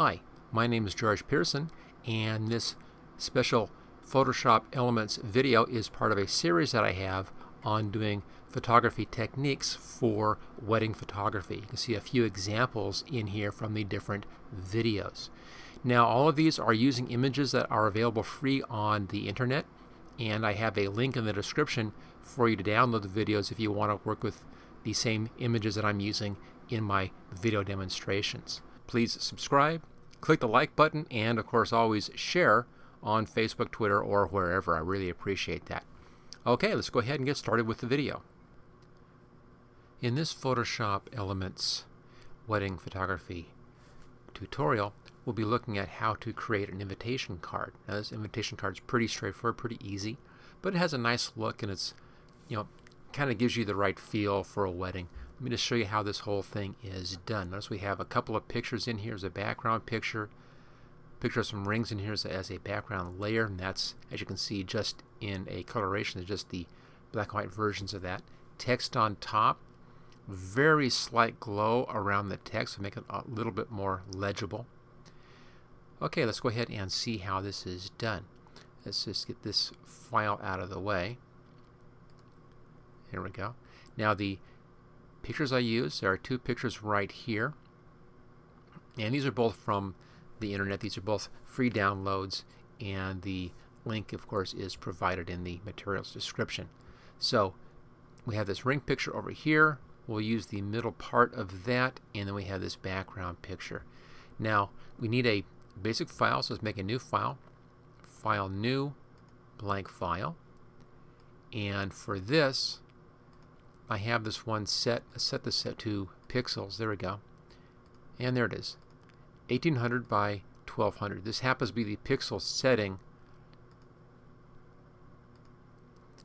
Hi, my name is George Peirson, and this special Photoshop Elements video is part of a series that I have on doing photography techniques for wedding photography. You can see a few examples in here from the different videos. Now, all of these are using images that are available free on the internet, and I have a link in the description for you to download the videos if you want to work with the same images that I'm using in my video demonstrations. Please subscribe, click the like button, and of course always share on Facebook, Twitter, or wherever. I really appreciate that. Okay, let's go ahead and get started with the video. In this Photoshop Elements wedding photography tutorial, we'll be looking at how to create an invitation card. Now, this invitation card is pretty straightforward, pretty easy, but it has a nice look, and it's, you know, kind of gives you the right feel for a wedding. Let me just show you how this whole thing is done. Notice we have a couple of pictures in here as a background picture, picture of some rings in here as a background layer, and that's, as you can see, just in a coloration, it's just the black and white versions of that. Text on top, very slight glow around the text to make it a little bit more legible. Okay, let's go ahead and see how this is done. Let's just get this file out of the way. Here we go. Now, the pictures I use, there are two pictures right here, and these are both from the internet. These are both free downloads, and the link, of course, is provided in the materials description. So we have this ring picture over here. We'll use the middle part of that, and then we have this background picture. Now, we need a basic file, so let's make a new file. File new, blank file. And for this, I have this one set. Let's set this set to pixels. There we go. And there it is. 1800 by 1200. This happens to be the pixel setting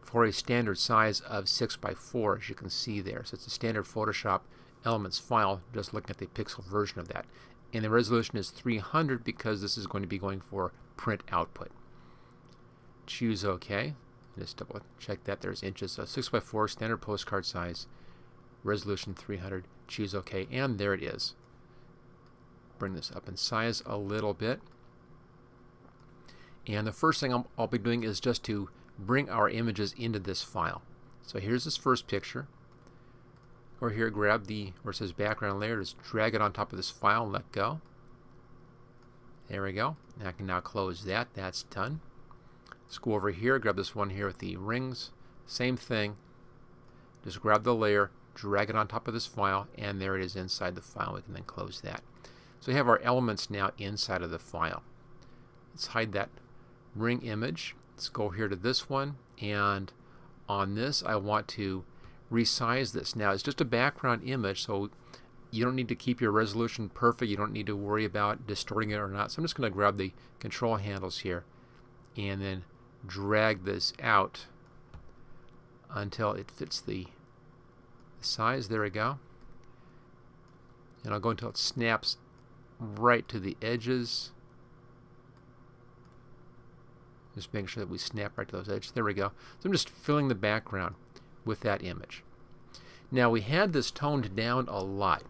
for a standard size of 6 by 4, as you can see there. So it's a standard Photoshop Elements file, just looking at the pixel version of that. And the resolution is 300 because this is going to be going for print output. Choose OK. Just double check that there's inches. So 6 by 4, standard postcard size, resolution 300. Choose OK, and there it is. Bring this up in size a little bit. And the first thing I'll be doing is just to bring our images into this file. So here's this first picture. Or here, grab the where it says background layer, just drag it on top of this file and let go. There we go. And I can now close that. That's done. Let's go over here, grab this one here with the rings. Same thing. Just grab the layer, drag it on top of this file, and there it is inside the file. We can then close that. So we have our elements now inside of the file. Let's hide that ring image. Let's go here to this one, and on this I want to resize this. Now, it's just a background image, so you don't need to keep your resolution perfect. You don't need to worry about distorting it or not. So I'm just going to grab the control handles here and then drag this out until it fits the size. There we go. And I'll go until it snaps right to the edges. Just making sure that we snap right to those edges. There we go. So I'm just filling the background with that image. Now, we had this toned down a lot,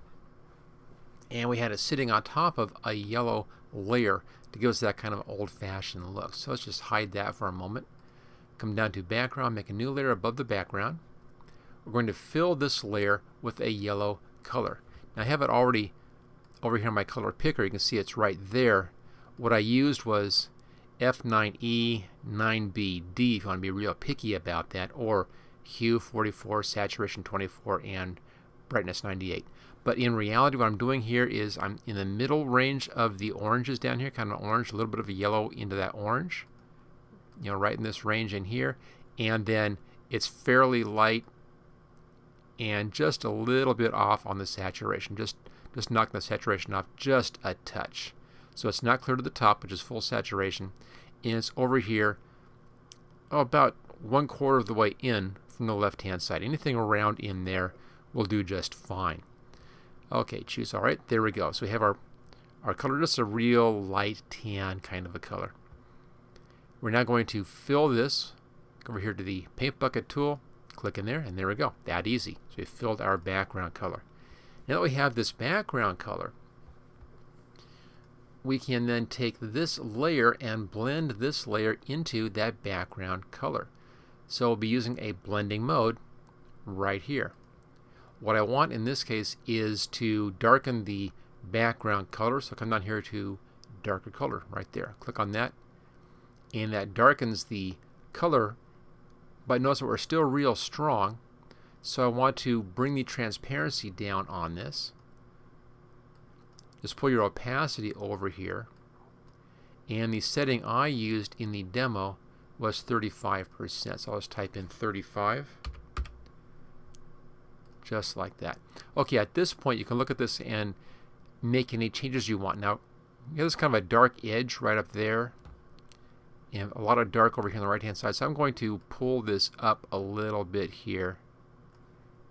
and we had it sitting on top of a yellow layer to give us that kind of old-fashioned look. So let's just hide that for a moment. Come down to background, make a new layer above the background. We're going to fill this layer with a yellow color. Now, I have it already over here in my color picker. You can see it's right there. What I used was F9E, 9BD if you want to be real picky about that, or hue 44, saturation 24, and brightness 98. But in reality, what I'm doing here is I'm in the middle range of the oranges down here, kind of an orange, a little bit of a yellow into that orange, you know, right in this range in here. And then it's fairly light and just a little bit off on the saturation, just knocking the saturation off just a touch. So it's not clear to the top, which is full saturation, and it's over here about 1/4 of the way in from the left hand side. Anything around in there will do just fine. Okay, choose. All right, there we go. So we have our color, just a real light tan kind of a color. We're now going to fill this. Go over here to the paint bucket tool, click in there, and there we go. That easy. So we filled our background color. Now that we have this background color, we can then take this layer and blend this layer into that background color. So we'll be using a blending mode right here. What I want in this case is to darken the background color, so come down here to darker color right there. Click on that, and that darkens the color, but notice that we're still real strong, so I want to bring the transparency down on this. Just pull your opacity over here, and the setting I used in the demo was 35%, so I'll just type in 35, just like that. Okay, at this point you can look at this and make any changes you want. Now there's kind of a dark edge right up there, and a lot of dark over here on the right hand side, so I'm going to pull this up a little bit here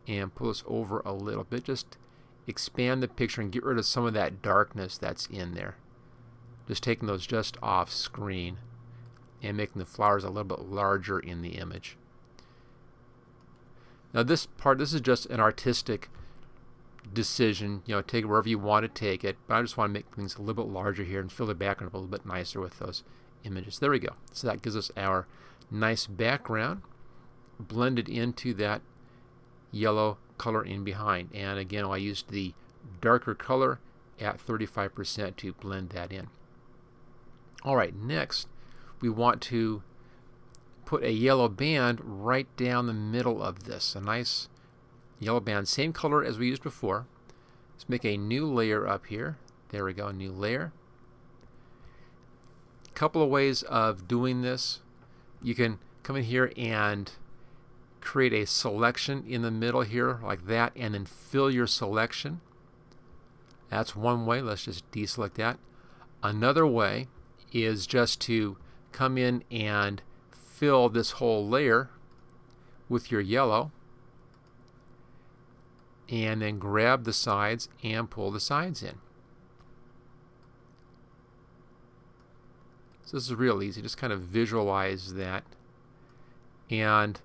and pull this over a little bit. Just expand the picture and get rid of some of that darkness that's in there. Just taking those just off screen and making the flowers a little bit larger in the image. Now this part, this is just an artistic decision, you know, take it wherever you want to take it, but I just want to make things a little bit larger here and fill the background a little bit nicer with those images. There we go. So that gives us our nice background blended into that yellow color in behind, and again I used the darker color at 35% to blend that in. Alright, next we want to put a yellow band right down the middle of this, a nice yellow band, same color as we used before. Let's make a new layer up here. There we go, new layer. A couple of ways of doing this. You can come in here and create a selection in the middle here like that, and then fill your selection. That's one way. Let's just deselect that. Another way is just to come in and fill this whole layer with your yellow, and then grab the sides and pull the sides in. So this is real easy. Just kind of visualize that. And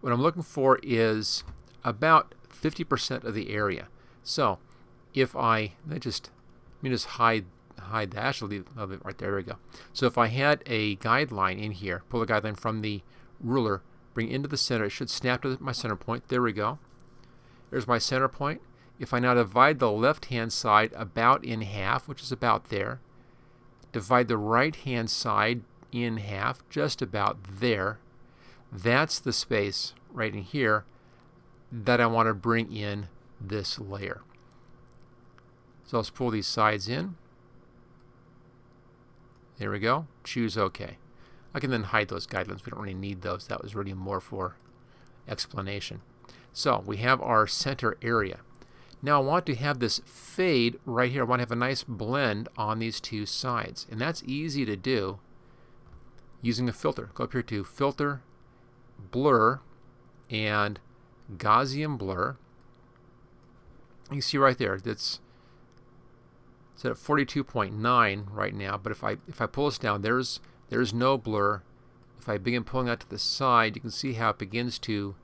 what I'm looking for is about 50% of the area. So if let me just hide that. Actually, leave a little bit right there. There we go. So if I had a guideline in here, pull the guideline from the ruler, bring it into the center. It should snap to my center point. There we go. There's my center point. If I now divide the left hand side about in half, which is about there, divide the right hand side in half, just about there, that's the space right in here that I want to bring in this layer. So let's pull these sides in. There we go. Choose OK. I can then hide those guidelines. We don't really need those. That was really more for explanation. So we have our center area. Now I want to have this fade right here. I want to have a nice blend on these two sides, and that's easy to do using a filter. Go up here to Filter, Blur, and Gaussian Blur. You can see right there that's set at 42.9 right now, but if I pull this down, there's no blur. If I begin pulling out to the side, you can see how it begins to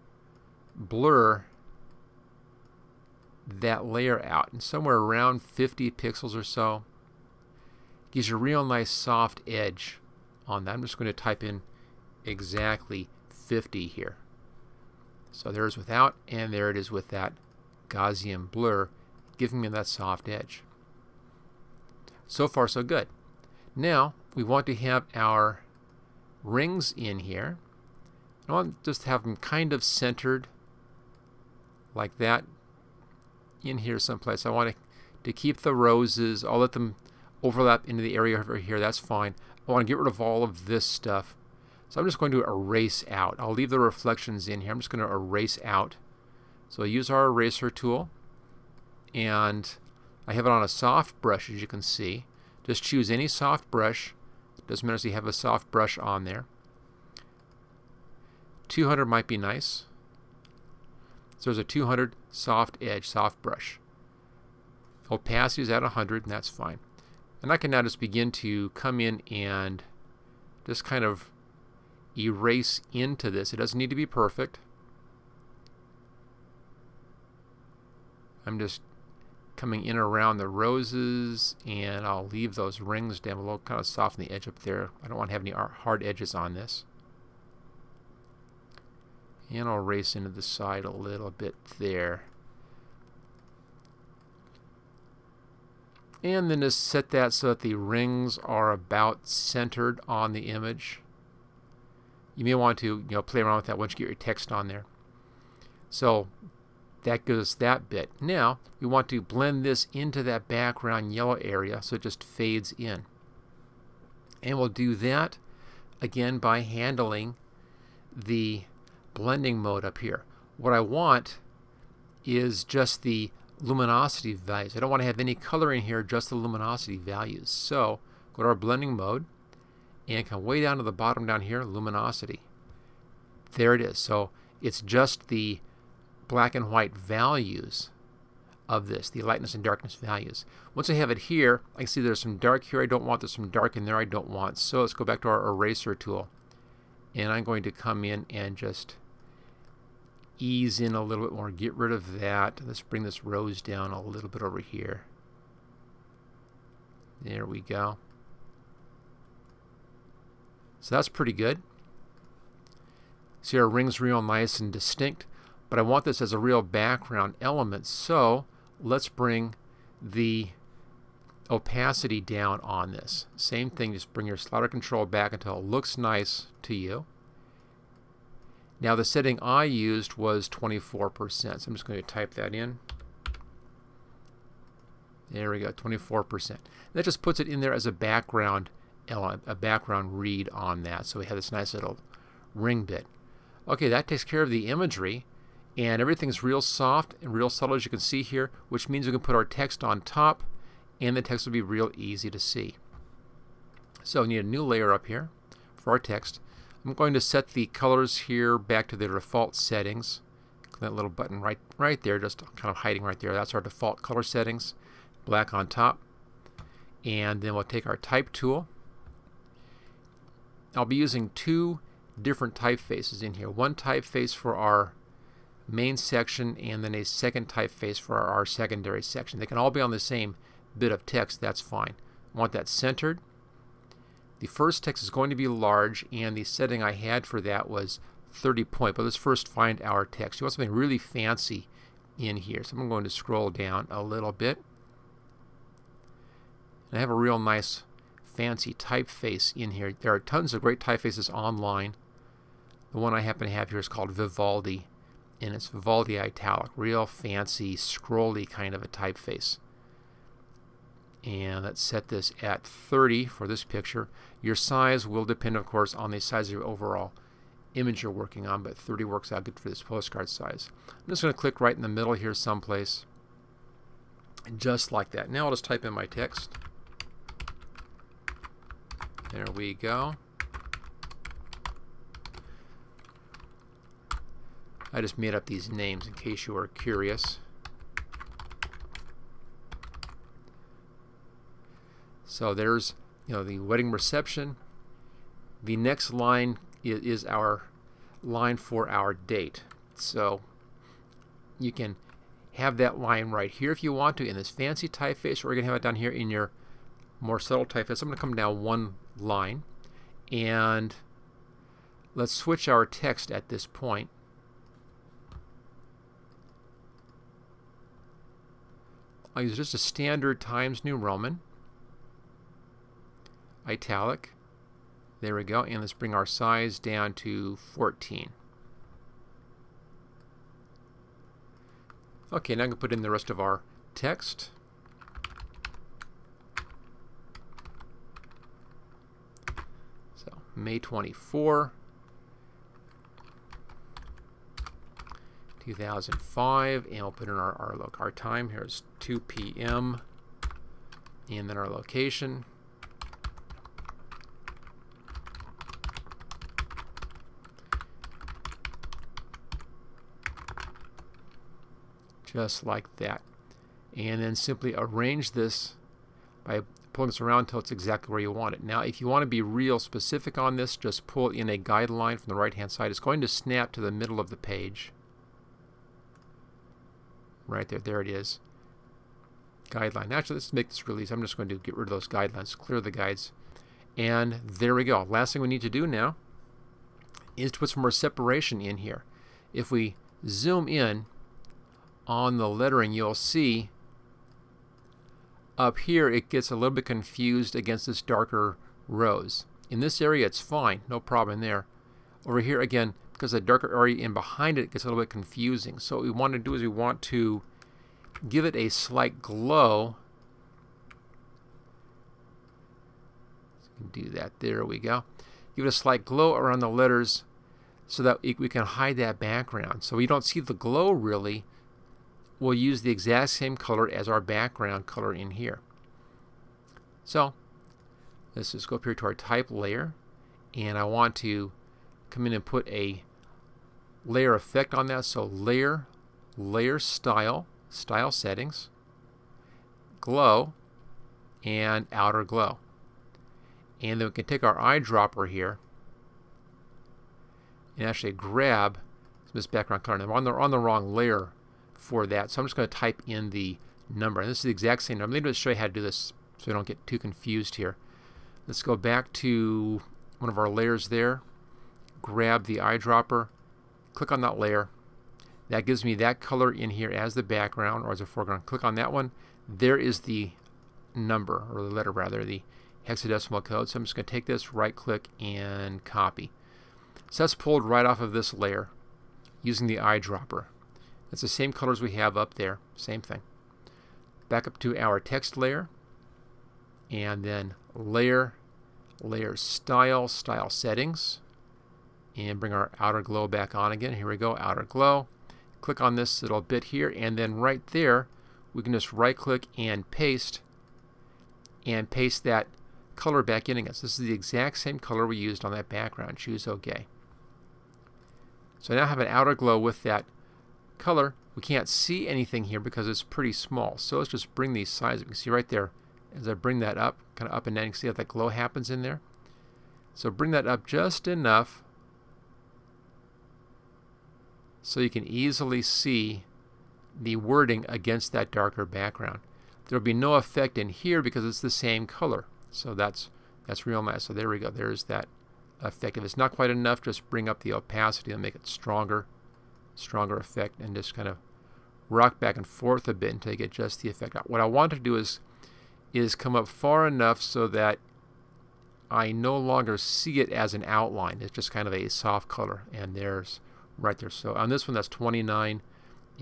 blur that layer out, and somewhere around 50 pixels or so gives you a real nice soft edge on that. I'm just going to type in exactly 50 here. So there's without, and there it is with that Gaussian blur, giving me that soft edge. So far so good. Now we want to have our rings in here. I want to just have them kind of centered like that in here someplace. I want to keep the roses. I'll let them overlap into the area over here. That's fine. I want to get rid of all of this stuff. So I'm just going to erase out. I'll leave the reflections in here. I'm just going to erase out. So use our eraser tool, and I have it on a soft brush, as you can see. Just choose any soft brush. It doesn't matter if you have a soft brush on there. 200 might be nice. So there's a 200 soft edge, soft brush. Opacity is at 100, and that's fine. And I can now just begin to come in and just kind of erase into this. It doesn't need to be perfect. I'm just coming in around the roses, and I'll leave those rings down below, kind of soften the edge up there. I don't want to have any hard edges on this. And I'll race into the side a little bit there. And then just set that so that the rings are about centered on the image. You may want to, you know, play around with that once you get your text on there. So that gives us that bit. Now we want to blend this into that background yellow area so it just fades in. And we'll do that again by handling the blending mode up here. What I want is just the luminosity values. I don't want to have any color in here, just the luminosity values. So go to our blending mode and come way down to the bottom down here, luminosity. There it is. So it's just the black and white values of this, the lightness and darkness values. Once I have it here, I can see there's some dark here I don't want, there's some dark in there I don't want. So let's go back to our eraser tool, and I'm going to come in and just ease in a little bit more, get rid of that. Let's bring this rose down a little bit over here. There we go. So that's pretty good. See, our ring's real nice and distinct, but I want this as a real background element, so let's bring the opacity down on this. Same thing, just bring your slider control back until it looks nice to you. Now the setting I used was 24%, so I'm just going to type that in. There we go, 24%. That just puts it in there as a background element, a background read on that, so we have this nice little ring bit. Okay, that takes care of the imagery, and everything's real soft and real subtle as you can see here, which means we can put our text on top, and the text will be real easy to see. So we need a new layer up here for our text. I'm going to set the colors here back to their default settings. That little button right there, just kind of hiding right there. That's our default color settings, black on top. And then we'll take our type tool. I'll be using two different typefaces in here. One typeface for our main section, and then a second typeface for our secondary section. They can all be on the same bit of text, that's fine. I want that centered. The first text is going to be large, and the setting I had for that was 30 point, but let's first find our text. You want something really fancy in here, so I'm going to scroll down a little bit. And I have a real nice fancy typeface in here. There are tons of great typefaces online. The one I happen to have here is called Vivaldi, and it's Vivaldi Italic, real fancy scrolly kind of a typeface. And let's set this at 30 for this picture. Your size will depend, of course, on the size of your overall image you're working on, but 30 works out good for this postcard size. I'm just going to click right in the middle here someplace, just like that. Now I'll just type in my text. There we go. I just made up these names in case you are curious. So there's, you know, the wedding reception. The next line is our line for our date. So you can have that line right here if you want to in this fancy typeface, or you can have it down here in your more subtle typeface. I'm going to come down one line, and let's switch our text at this point. I'll use just a standard Times New Roman. Italic. There we go. And let's bring our size down to 14. Okay, now I'm going to put in the rest of our text. So, May 24, 2005. And we'll put in our time. Here's 2 p.m. And then our location. Just like that. And then simply arrange this by pulling this around until it's exactly where you want it. Now if you want to be real specific on this, just pull in a guideline from the right hand side. It's going to snap to the middle of the page. Right there, there it is. guideline. Actually, let's make this really easy. I'm just going to get rid of those guidelines, clear the guides, and there we go. Last thing we need to do now is to put some more separation in here. If we zoom in on the lettering, you'll see up here it gets a little bit confused against this darker rose. In this area it's fine, no problem there. Over here again, because the darker area in behind it gets a little bit confusing. So what we want to do is we want to give it a slight glow. Do that, there we go. Give it a slight glow around the letters so that we can hide that background. So we don't see the glow really. We'll use the exact same color as our background color in here. So let's just go up here to our type layer, and I want to come in and put a layer effect on that. So layer, layer style, style settings, glow, and outer glow. And then we can take our eyedropper here and actually grab this background color. Now I'm on the wrong layer for that, so I'm just going to type in the number. And this is the exact same number. I'm going to show you how to do this so we don't get too confused here. Let's go back to one of our layers there, grab the eyedropper, click on that layer. That gives me that color in here as the background or as a foreground. Click on that one. There is the number, or the letter rather, the hexadecimal code. So I'm just going to take this, right click, and copy. So that's pulled right off of this layer using the eyedropper. It's the same colors we have up there, same thing. Back up to our text layer, and then layer, layer style, style settings, and bring our outer glow back on again. Here we go, outer glow. Click on this little bit here, and then right there we can just right click and paste that color back in again. So this is the exact same color we used on that background. Choose OK. So now I have an outer glow with that color. We can't see anything here because it's pretty small. So let's just bring these sizes. You can see right there as I bring that up, kind of up and down, you can see how that glow happens in there. So bring that up just enough so you can easily see the wording against that darker background. There will be no effect in here because it's the same color. So that's real nice. So there we go. There's that effect. If it's not quite enough, just bring up the opacity and make it stronger, stronger effect, and just kind of rock back and forth a bit until you get just the effect. What I want to do is come up far enough so that I no longer see it as an outline. It's just kind of a soft color, and there's right there. So on this one, that's 29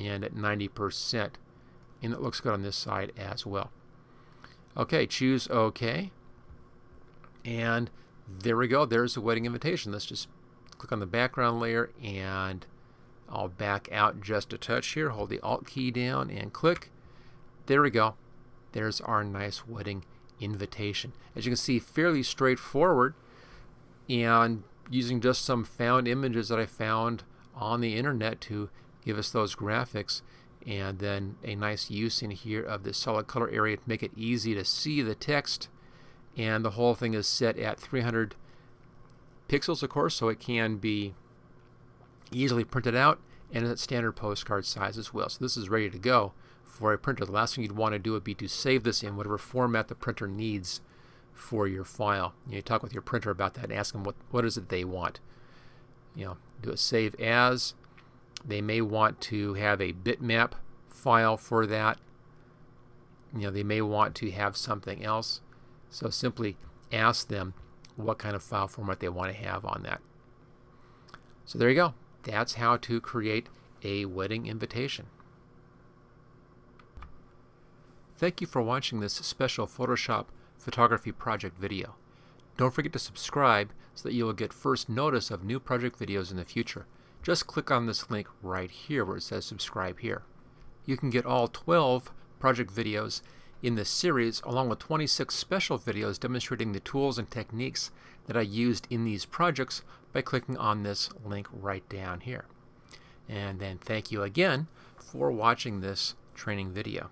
and at 90%, and it looks good on this side as well. Okay, choose OK, and there we go. There's the wedding invitation. Let's just click on the background layer, and I'll back out just a touch here. Hold the Alt key down and click. There we go. There's our nice wedding invitation. As you can see, fairly straightforward, and using just some found images that I found on the internet to give us those graphics, and then a nice use in here of this solid color area to make it easy to see the text. And the whole thing is set at 300 pixels, of course, so it can be easily printed out, and at standard postcard size as well. So this is ready to go for a printer. The last thing you'd want to do would be to save this in whatever format the printer needs for your file. You talk with your printer about that and ask them what is it they want. You know, do a save as. They may want to have a bitmap file for that. You know, they may want to have something else. So simply ask them what kind of file format they want to have on that. So there you go. That's how to create a wedding invitation. Thank you for watching this special Photoshop photography project video. Don't forget to subscribe so that you will get first notice of new project videos in the future. Just click on this link right here where it says subscribe here. You can get all 12 project videos in this series along with 26 special videos demonstrating the tools and techniques that I used in these projects by clicking on this link right down here. And then thank you again for watching this training video.